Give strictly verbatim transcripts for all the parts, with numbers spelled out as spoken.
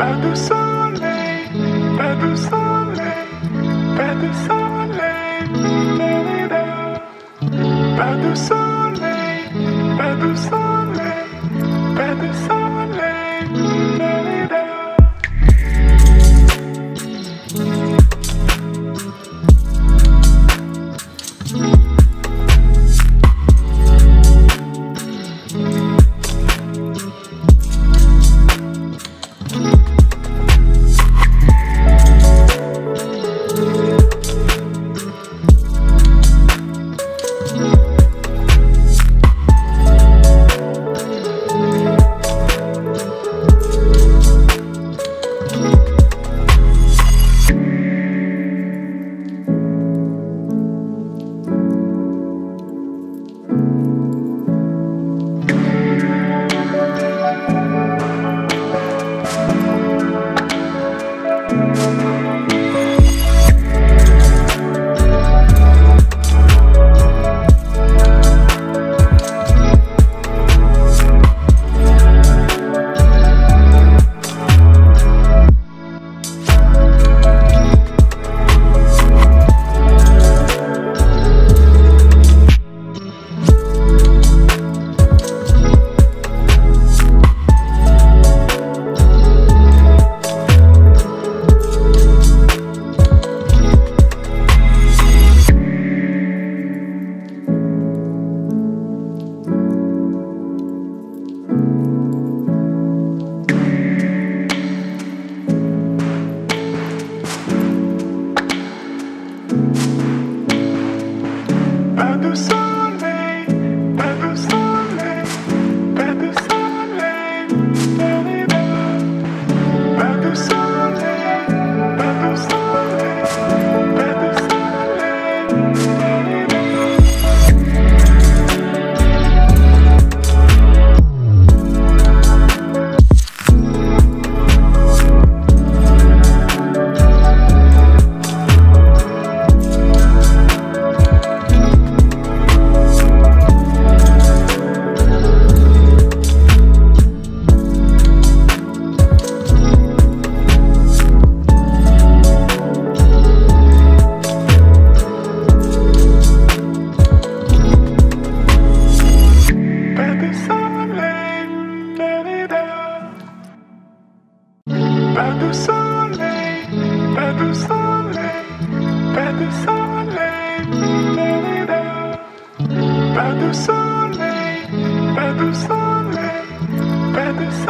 pas de soleil, pas de soleil, pas de soleil, pas de soleil, pas de soleil, pas de soleil. Pas de soleil, pas de soleil, pas de soleil, pas de soleil, pas de soleil, pas de soleil.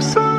so